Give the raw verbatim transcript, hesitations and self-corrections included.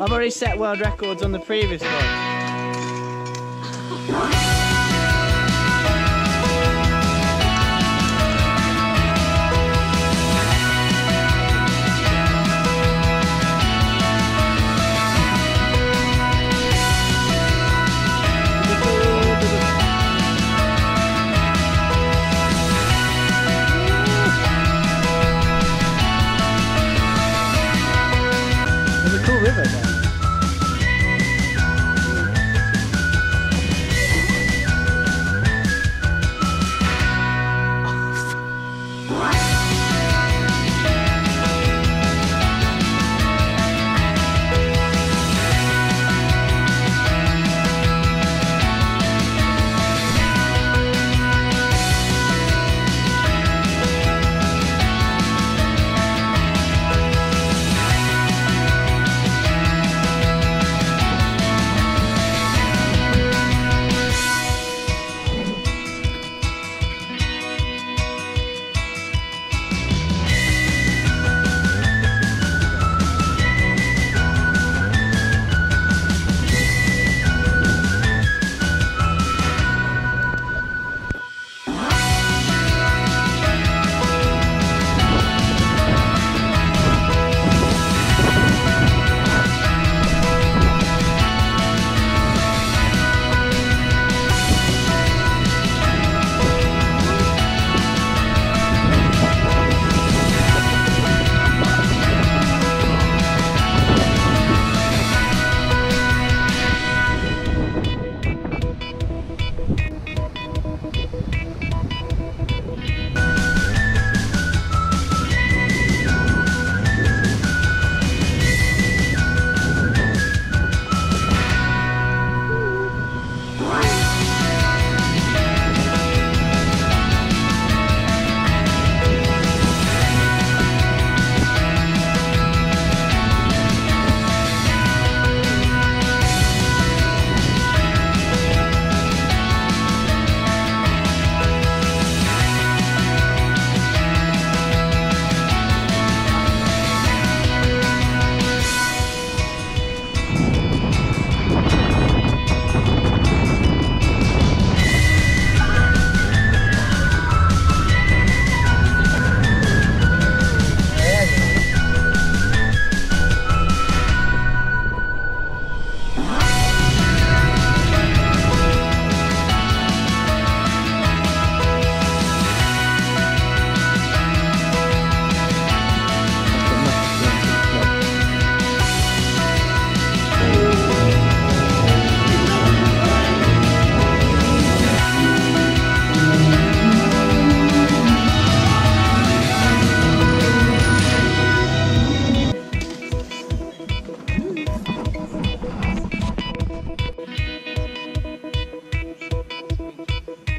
I've already set world records on the previous one.